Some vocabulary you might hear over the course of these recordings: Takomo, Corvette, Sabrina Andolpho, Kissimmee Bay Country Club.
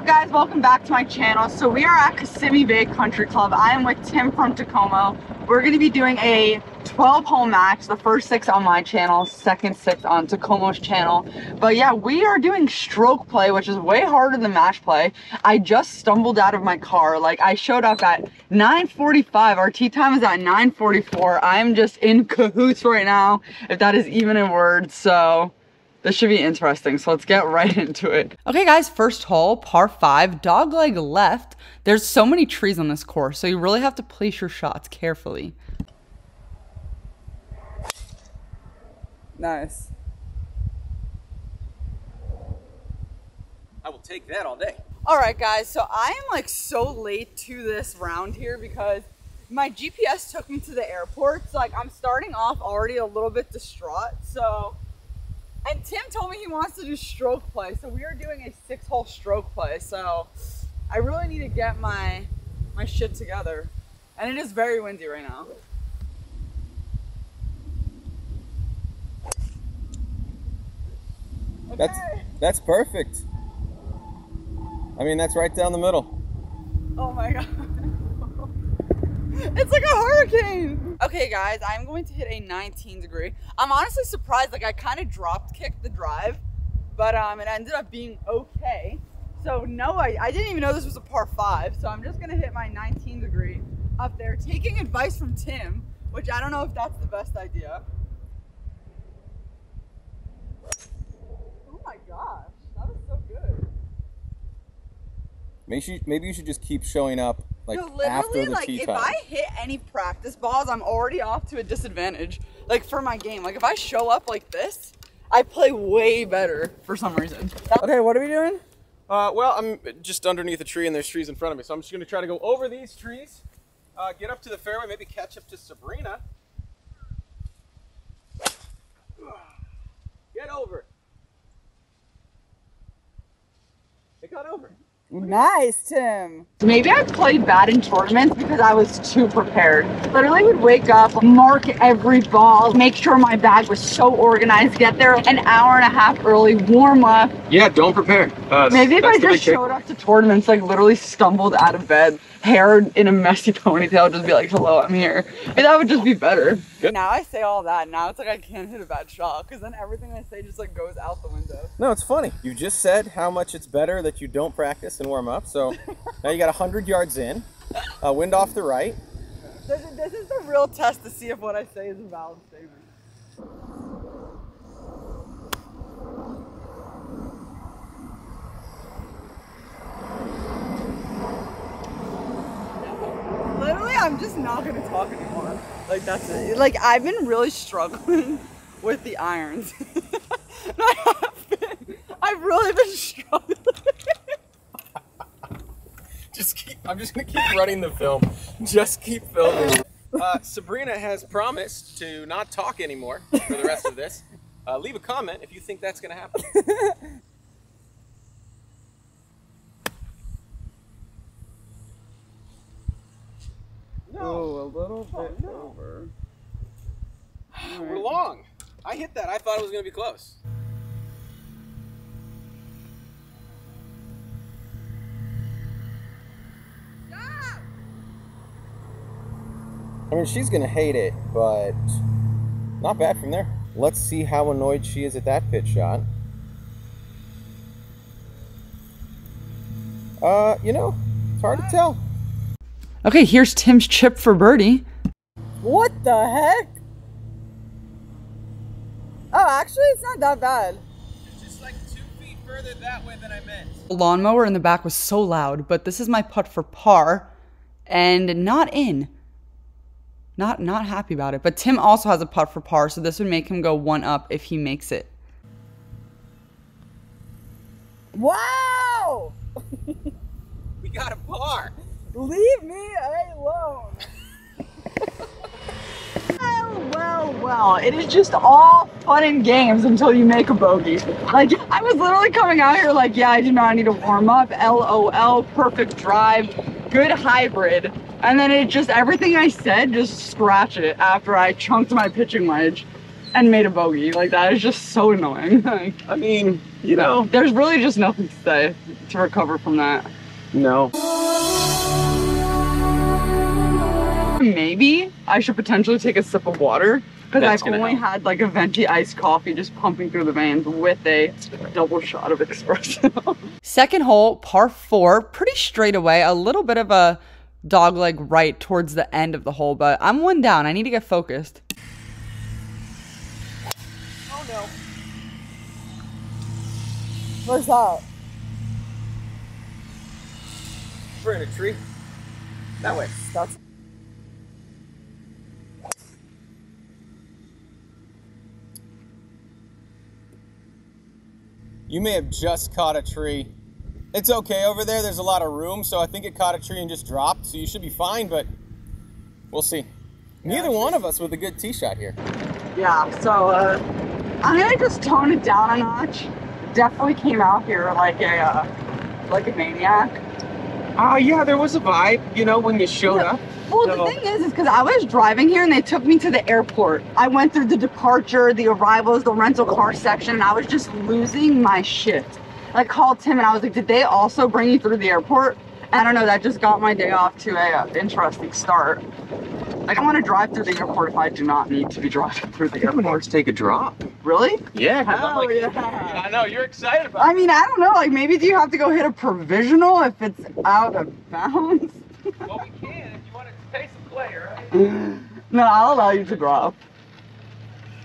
up, guys? Welcome back to my channel. So we are at Kissimmee Bay Country Club. I am with Tim from Takomo. We're going to be doing a 12-hole match, the first six on my channel, second six on Takomo's channel. But yeah, we are doing stroke play, which is way harder than match play. I just stumbled out of my car. Like, I showed up at 9:45. Our tee time is at 9:44. I'm just in cahoots right now, if that is even a word. So this should be interesting, so let's get right into it. Okay guys, first hole, par 5, dogleg left. There's so many trees on this course, so you really have to place your shots carefully. Nice. I will take that all day. All right guys, so I am like so late to this round here because my GPS took me to the airport. So like I'm starting off already a little bit distraught, so. And Tim told me he wants to do stroke play, so we are doing a 6-hole stroke play, so I really need to get my shit together. And it is very windy right now. Okay. That's perfect. I mean, that's right down the middle. Oh my god. It's like a hurricane. Okay guys, I'm going to hit a 19 degree. I'm honestly surprised, like I kind of kicked the drive, but it ended up being okay. So no, I didn't even know this was a par 5, so I'm just gonna hit my 19 degree up there, taking advice from Tim, which I don't know if that's the best idea. Oh my gosh, that was so good. Maybe you should just keep showing up. Like, no, literally, after the like tee time. If I hit any practice balls, I'm already off to a disadvantage, like for my game. Like if I show up like this, I play way better for some reason. Okay, what are we doing? Well, I'm just underneath a tree and there's trees in front of me. So I'm just gonna try to go over these trees, get up to the fairway, maybe catch up to Sabrina. Get over. It got over. Nice, Tim. Maybe I played bad in tournaments because I was too prepared. Literally would wake up, mark every ball, make sure my bag was so organized, get there an hour and a half early, warm up. Yeah, don't prepare. Maybe if I just showed up to tournaments, like literally stumbled out of bed, hair in a messy ponytail, just be like, hello, I'm here. Maybe that would just be better. Good. Now I say all that, now it's like I can't hit a bad shot because then everything I say just like goes out the window. No, it's funny. You just said how much it's better that you don't practice and warm up, so now you got 100 yards in, wind off the right. This is the real test to see if what I say is a valid statement. Literally, I'm just not gonna talk anymore. Like that's it. Like I've been really struggling with the irons. I've really been struggling. I'm just gonna keep running the film. Just keep filming. Sabrina has promised to not talk anymore for the rest of this. Leave a comment if you think that's gonna happen. No. Oh, a little bit over. All right. We're long. I hit that. I thought it was gonna be close. I mean, she's gonna hate it, but not bad from there. Let's see how annoyed she is at that pitch shot. You know, it's hard to tell. Okay, here's Tim's chip for birdie. What the heck? Oh, actually, it's not that bad. It's just like 2 feet further that way than I meant. The lawnmower in the back was so loud, but this is my putt for par, and not in. Not happy about it, but Tim also has a putt for par, so this would make him go one up if he makes it. Wow! We got a par. Leave me alone. Well, it is just all fun and games until you make a bogey. Like, I was literally coming out here like, yeah, I do not need to warm up, LOL, perfect drive, good hybrid. And then it just, everything I said, just scratch it after I chunked my pitching wedge and made a bogey. Like, that is just so annoying. Like, I mean, you know. There's really just nothing to say to recover from that. No. Maybe I should potentially take a sip of water, because I've only had like a venti iced coffee just pumping through the veins with a double shot of espresso. Second hole, par four, pretty straight away, a little bit of a dogleg right towards the end of the hole, but I'm one down. I need to get focused. Oh no. Where's that? We're in a tree. That way. That's you may have just caught a tree. It's okay over there, there's a lot of room, so I think it caught a tree and just dropped, so you should be fine, but we'll see. Neither one of us with a good tee shot here. Yeah, so I'm gonna just tone it down a notch. Definitely came out here like a maniac. Yeah, there was a vibe, you know, when you showed up. Well, so the thing is because I was driving here and they took me to the airport. I went through the departure, the arrivals, the rental car section, and I was just losing my shit. I called Tim and I was like, did they also bring you through the airport? I don't know, that just got my day off to an interesting start. I don't want to drive through the airport if I do not need to be driving through the airport. To take a drop. Really? Yeah. Oh, like, yeah. I know, you're excited about it. I mean, I don't know, like maybe do you have to go hit a provisional if it's out of bounds? Well, we can if you want to taste the play, right? No, I'll allow you to drop.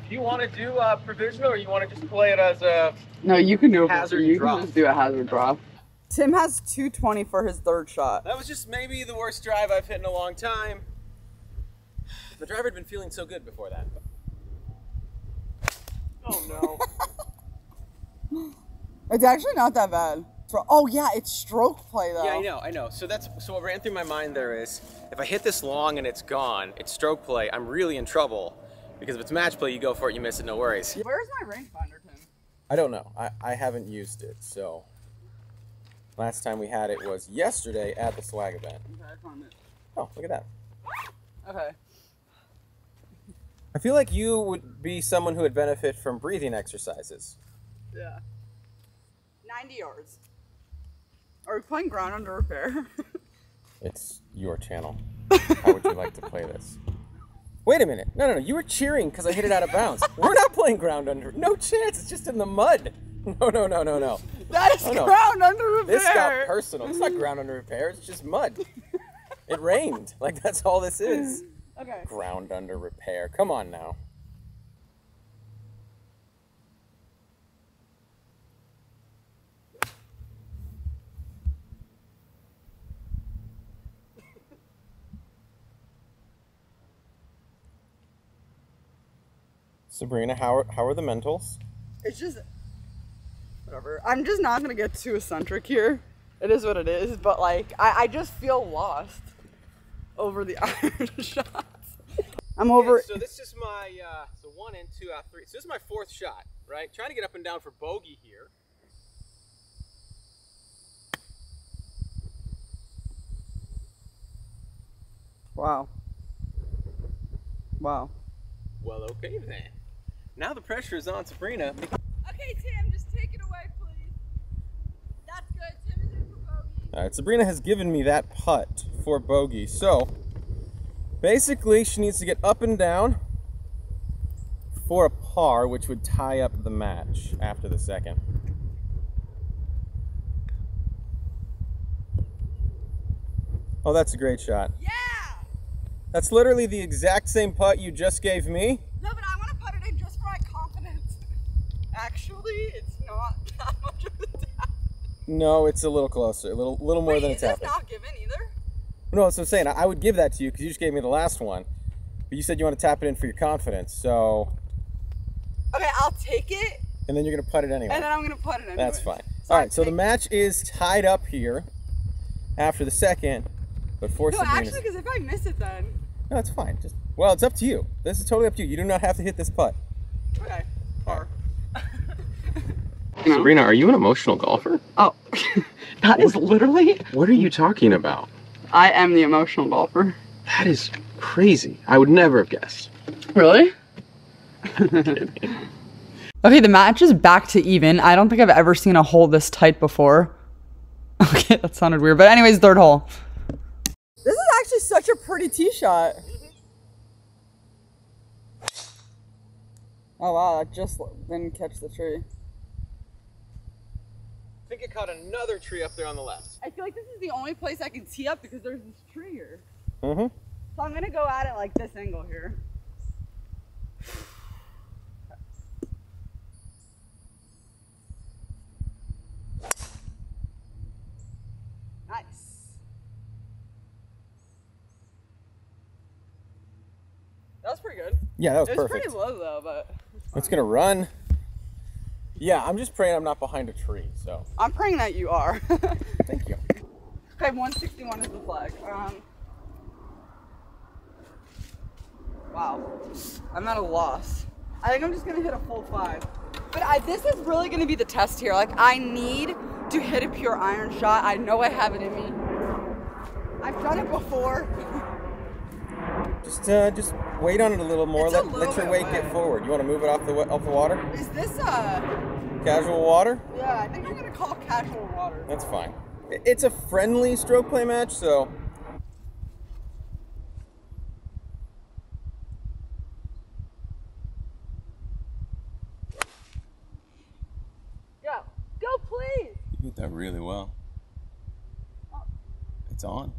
Do you want to do provisional or you want to just play it as a... No, you can do a hazard drop. You can just do a hazard drop. Tim has 220 for his third shot. That was just maybe the worst drive I've hit in a long time. The driver had been feeling so good before that. Oh no. It's actually not that bad. Oh yeah, it's stroke play though. Yeah, I know, I know. So that's what ran through my mind there is, if I hit this long and it's gone, it's stroke play, I'm really in trouble. Because if it's match play, you go for it, you miss it, no worries. Where's my rangefinder, Tim? I don't know. I haven't used it, so. Last time we had it was yesterday at the swag event. Okay, I found it. Oh, look at that. Okay. I feel like you would be someone who would benefit from breathing exercises. Yeah. 90 yards. Are we playing ground under repair? It's your channel. How would you like to play this? Wait a minute. No, no, no. You were cheering because I hit it out of bounds. We're not playing ground under. No chance. It's just in the mud. No, no, no, no, no. That is ground under repair. This got personal. It's not ground under repair. It's just mud. It rained. Like, that's all this is. Okay. Ground under repair. Come on now. Sabrina, how are the mentals? It's just, whatever. I'm just not going to get too eccentric here. It is what it is, but like, I just feel lost over the iron shots. I'm over. Yeah, so this is my, so 1 and 2 out of 3. So this is my fourth shot, right? Trying to get up and down for bogey here. Wow. Wow. Well, okay then. Now the pressure is on Sabrina. Okay, Tim, just take it away, please. That's good. Tim is in for bogey. All right, Sabrina has given me that putt for bogey. So, basically, she needs to get up and down for a par, which would tie up the match after the second. Oh, that's a great shot. Yeah! That's literally the exact same putt you just gave me. No, but I want to put it in just for my confidence. Actually, it's not that much of a tap. No, it's a little closer, a little more than a tap. It's not given either. No, that's what I'm saying. I would give that to you because you just gave me the last one. But you said you want to tap it in for your confidence, so. Okay, I'll take it. And then you're going to putt it anyway. And then I'm going to putt it anyway. That's fine. So all right, so the match is tied up here after the second. But for Sabrina. No, actually, because if I miss it then. No, it's fine. Just well, it's up to you. This is totally up to you. You do not have to hit this putt. Okay. Par. Sabrina, are you an emotional golfer? Oh, that is literally. What are you talking about? I am the emotional golfer. That is crazy. I would never have guessed. Really? Okay, the match is back to even. I don't think I've ever seen a hole this tight before. Okay, that sounded weird. But anyways, third hole. This is actually such a pretty tee shot. Oh wow, that just didn't catch the tree. I think it caught another tree up there on the left. I feel like this is the only place I can tee up because there's this tree here. Mm-hmm. So I'm gonna go at it like this angle here. Nice. That was pretty good. Yeah, that was perfect. It was pretty low though, but it's gonna run. Yeah, I'm just praying I'm not behind a tree, so. I'm praying that you are. Thank you. Okay, 161 is the flag. Wow, I'm at a loss. I think I'm just gonna hit a full five. But this is really gonna be the test here. Like, I need to hit a pure iron shot. I know I have it in me. I've done it before. Just wait on it a little more. Let your weight get forward. You want to move it off the water? Is this casual water? Yeah, I think I'm gonna call it casual water. That's fine. It's a friendly stroke play match, so. Go, go, please. You did that really well. Oh. It's on.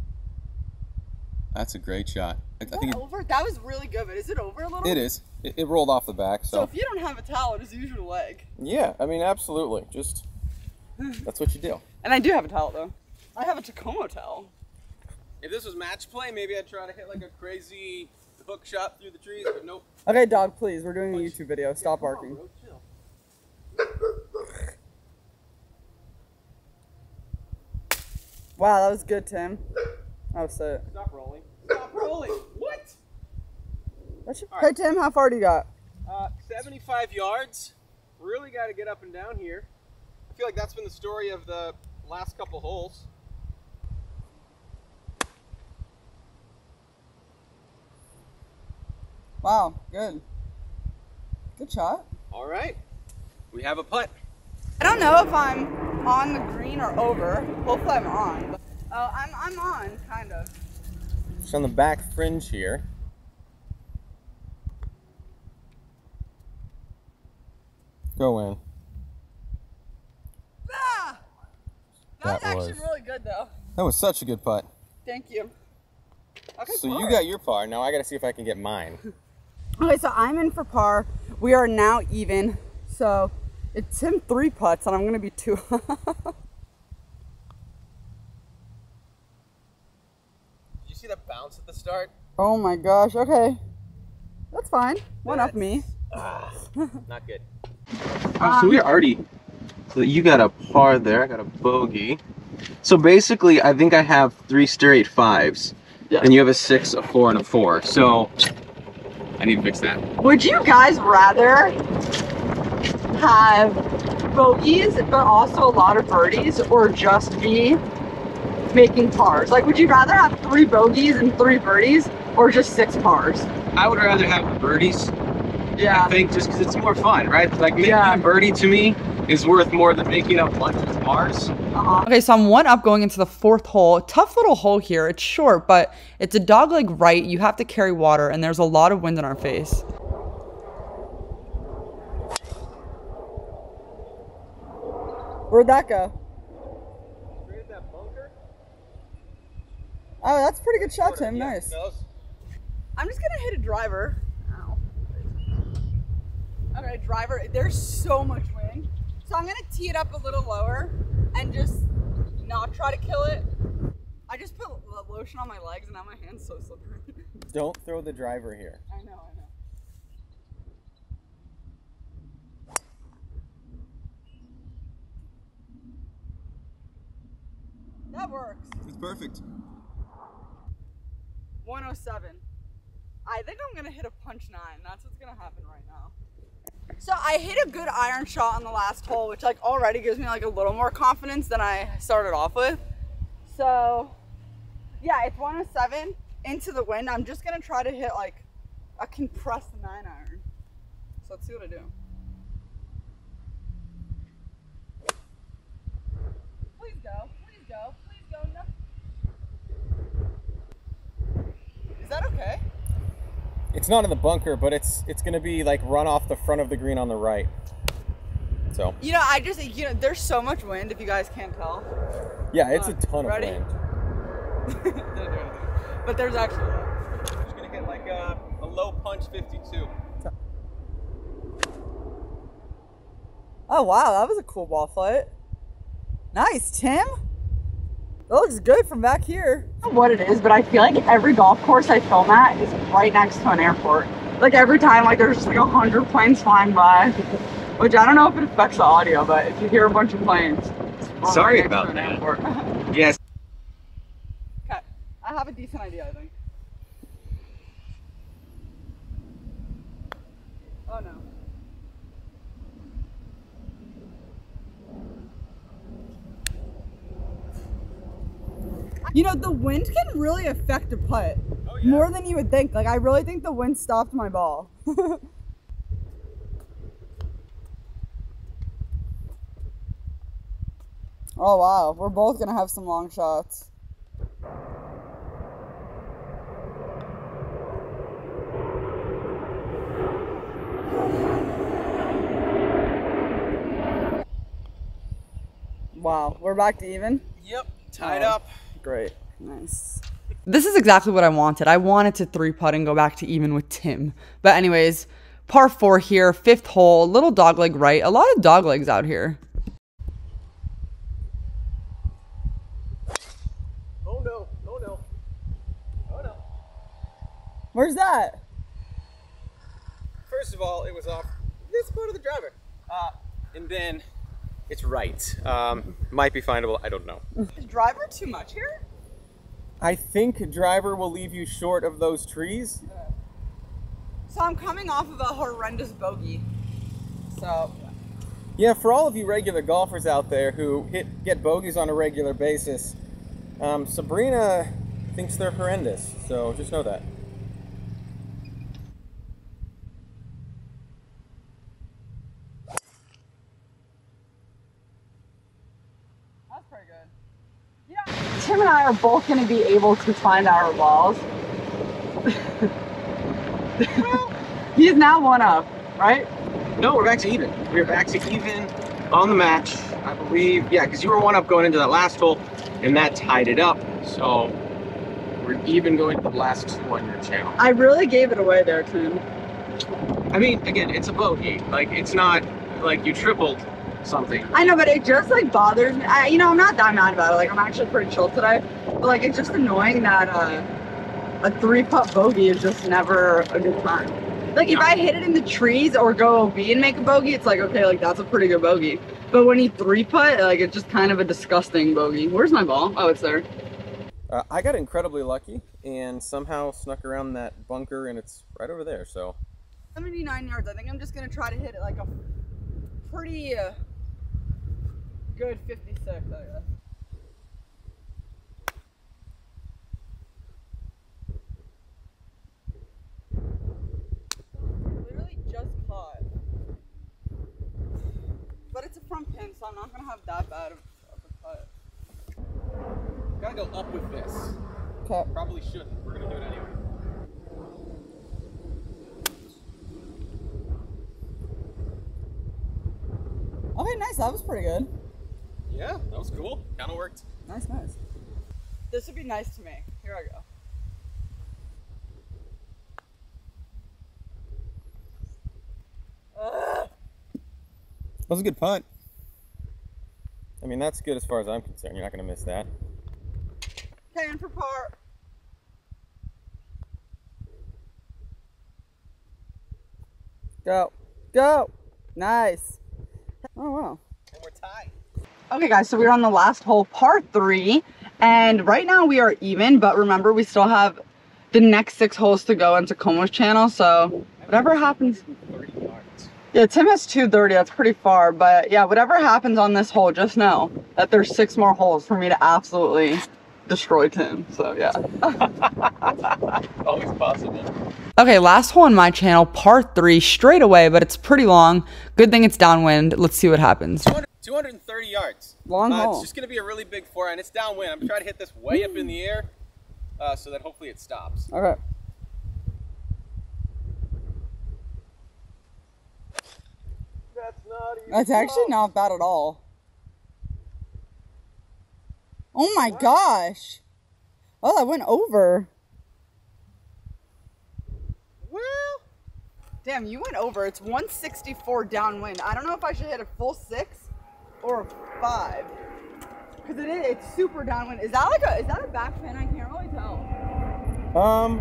That's a great shot. Is that over? That was really good, but is it over a little? It is. It rolled off the back, so. So if you don't have a towel, it is usually your leg. Yeah, I mean, absolutely. Just, that's what you do. And I do have a towel, though. I have a Takomo towel. If this was match play, maybe I'd try to hit like a crazy hook shot through the trees, but nope. Okay, dog, please. We're doing a YouTube video. Stop barking. Wow, that was good, Tim. That was sick. Stop rolling. Stop rolling. What? Hey, Tim, how far do you got? 75 yards. Really got to get up and down here. I feel like that's been the story of the last couple holes. Wow, good. Good shot. All right. We have a putt. I don't know if I'm on the green or over. Hopefully I'm on. But, I'm on, kind of. Just on the back fringe here. Go in. Ah! That was actually really good, though. That was such a good putt. Thank you. Okay, so par. You got your par. Now I got to see if I can get mine. Okay, so I'm in for par. We are now even. So it's him three putts, and I'm going to be two. That bounce at the start. Oh my gosh. Okay, that's fine. One up me. Not good. So we already. So you got a par there. I got a bogey. So basically, I think I have three straight fives, yeah. And you have a six, a four, and a four. So I need to fix that. Would you guys rather have bogeys, but also a lot of birdies, or just be making pars? Like, would you rather have three bogeys and three birdies, or just six pars? I would rather have birdies. Yeah. I think just because it's more fun, right? Like, making a birdie to me is worth more than making up bunch of pars. Okay, so I'm one up going into the fourth hole. Tough little hole here. It's short, but it's a dogleg right. You have to carry water, and there's a lot of wind in our face. Where'd that go? Oh, that's a pretty good shot, Tim. Nice. I'm just gonna hit a driver. Ow. Okay, driver. There's so much wind, so I'm gonna tee it up a little lower and just not try to kill it. I just put lotion on my legs, and now my hand's so slippery. Don't throw the driver here. I know. I know. That works. It's perfect. 107. I think I'm gonna hit a punch nine. That's what's gonna happen right now. So I hit a good iron shot on the last hole, which like already gives me like a little more confidence than I started off with. So yeah, it's 107 into the wind. I'm just gonna try to hit like a compressed nine iron. So let's see what I do. go. Please go. Please go. No. Is that okay? It's not in the bunker, but it's going to be like run off the front of the green on the right. So. You know, I just, you know, there's so much wind if you guys can't tell. Yeah, it's a ton of wind. But there's actually, I'm just going to get like a low punch 52. Oh wow, that was a cool ball flight. Nice, Tim. That looks good from back here. I don't know what it is, but I feel like every golf course I film at is right next to an airport. Like every time, like there's just like 100 planes flying by, which I don't know if it affects the audio, but if you hear a bunch of planes, sorry right about that. Yes. Okay, I have a decent idea, I think. Oh no. You know, the wind can really affect a putt, oh, yeah, more than you would think. Like, I really think the wind stopped my ball. Oh, wow. We're both going to have some long shots. Wow. We're back to even? Yep. Tied up. Great. Nice. This is exactly what I wanted. I wanted to three putt and go back to even with Tim. But anyways, par 4 here, 5th hole, little dogleg right. A lot of doglegs out here. Oh no, oh no, oh no. Where's that? First of all, it was off this part of the driver. And then it's right. Might be findable, I don't know. Is driver too much here? I think driver will leave you short of those trees. So I'm coming off of a horrendous bogey. So yeah, for all of you regular golfers out there who get bogeys on a regular basis, Sabrina thinks they're horrendous, so just know that. Tim and I are both going to be able to find our balls. Well, he's now 1 up, right? No, we're back to even. We're back to even on the match, I believe. Yeah, because you were 1 up going into that last hole, and that tied it up. So we're even going to the last one in your channel. I really gave it away there, Tim. I mean, again, it's a bogey. Like, it's not like you tripled something. I know, but it just like bothers me. You know, I'm not that mad about it. Like, I'm actually pretty chill today, but like, it's just annoying that a 3-putt bogey is just never a good time. Like, if I hit it in the trees or go OB and make a bogey, it's like, okay, like that's a pretty good bogey. But when you 3-putt, like, it's just kind of a disgusting bogey. Where's my ball? Oh, it's there. I got incredibly lucky and somehow snuck around that bunker, and it's right over there. So 79 yards. I think I'm just gonna try to hit it like a pretty good 56, I guess. Literally just caught. But it's a front pin, so I'm not going to have that bad of a putt. Gotta go up with this. Okay. Probably shouldn't. We're going to do it anyway. Okay, nice. That was pretty good. Yeah, that was cool. Kind of worked. Nice, nice. This would be nice to me. Here I go. That was a good punt. I mean, that's good as far as I'm concerned. You're not going to miss that. Okay, in for par. Go. Go. Nice. Oh, wow. And we're tied. Okay guys, so we're on the last hole, par 3, and right now we are even, but remember we still have the next 6 holes to go in Takomo's channel, so whatever happens. Yeah, Tim has 230, that's pretty far, but yeah, whatever happens on this hole, just know that there's 6 more holes for me to absolutely destroy Tim, so yeah. Always possible. Okay, last hole on my channel, par 3, straight away, but it's pretty long. Good thing it's downwind. Let's see what happens. 230 yards. Long hole. It's just going to be a really big four, and it's downwind. I'm trying to hit this way up in the air so that hopefully it stops. All right. That's not even actually not bad at all. Oh my gosh. Oh, that went over. Well. Damn, you went over. It's 164 downwind. I don't know if I should hit a full 6 or a 5. Because it is, it's super downwind. Is that like a, is that a back fin? I can't really tell.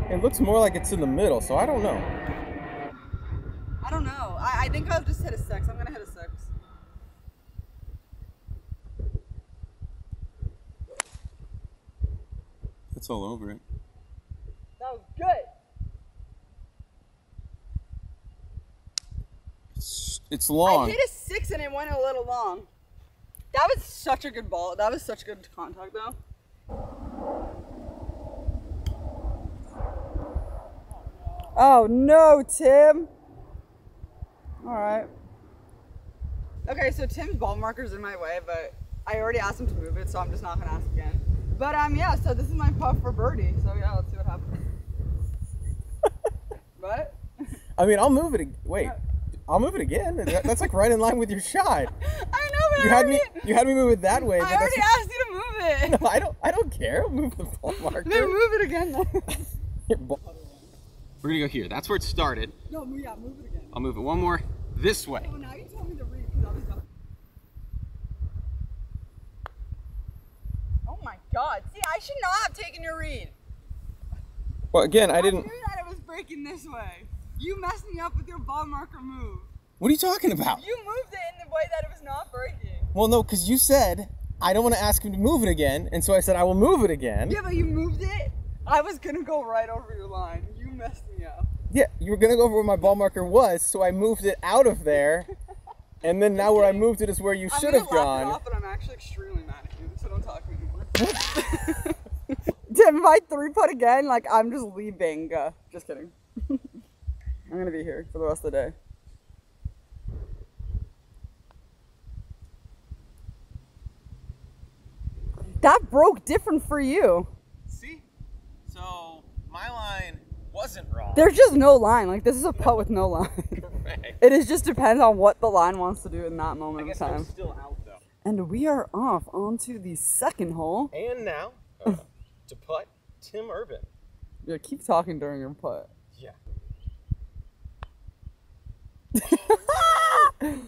It looks more like it's in the middle, so I don't know. I don't know. I think I'll just hit a 6. I'm going to hit a 6. It's all over it. That was good. It's long. I hit a 6 and it went a little long. That was such a good ball. That was such good contact though. Oh no, Tim. All right. Okay, so Tim's ball marker's in my way, but I already asked him to move it, so I'm just not gonna ask again. But yeah, so this is my puff for birdie. So yeah, let's see what happens. What? I mean, I'll move it. Wait, I'll move it again. That's like right in line with your shot. I know, but you had me move it that way. I already asked you to move it. No, I don't care. I'll move the ball marker. Then move it again. Then. We're gonna go here. That's where it started. No, yeah, move it again. I'll move it one more this way. Oh, now you told me to read because I was done. Oh my God! See, I should not have taken your read. Well, again, I didn't. I knew that it was breaking this way. You messed me up with your ball marker move. What are you talking about? You moved it in the way that it was not breaking. Well, no, because you said I don't want to ask him to move it again, and so I said I will move it again. Yeah, but you moved it. I was gonna go right over your line. You messed me up. Yeah, you were gonna go over where my ball marker was, so I moved it out of there, and then now where I moved it is where you should have gone. I'm gonna laugh it off, but I'm actually extremely mad at you, so don't talk to me anymore. Damn, if I three putt again, like I'm just leaving. Just kidding. I'm gonna be here for the rest of the day. That broke different for you. See, so my line wasn't wrong. There's just no line. Like this is a putt with no line. Correct. It is just depends on what the line wants to do in that moment of time. I'm still out though. And we are off onto the second hole. And now to putt, Tim Urban. Yeah, keep talking during your putt. Yeah.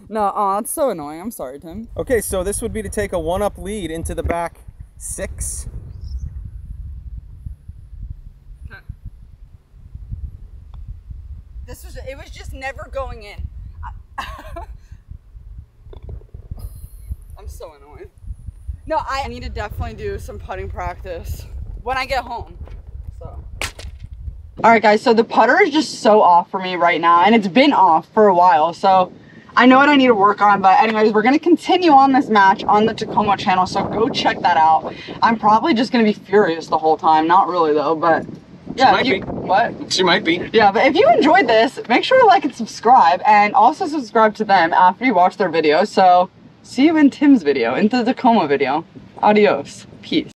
No, that's so annoying. I'm sorry, Tim. Okay, so this would be to take a 1-up lead into the back 6. This was, it was just never going in. I'm so annoyed. No, I need to definitely do some putting practice when I get home. So. All right, guys, so the putter is just so off for me right now, and it's been off for a while. So I know what I need to work on, but anyways, we're gonna continue on this match on the Takomo channel. So go check that out. I'm probably just gonna be furious the whole time. Not really though, but yeah, she might be. Yeah, but if you enjoyed this, make sure to like and subscribe, and also subscribe to them after you watch their video. So see you in Tim's video, in the Takomo video. Adios. Peace.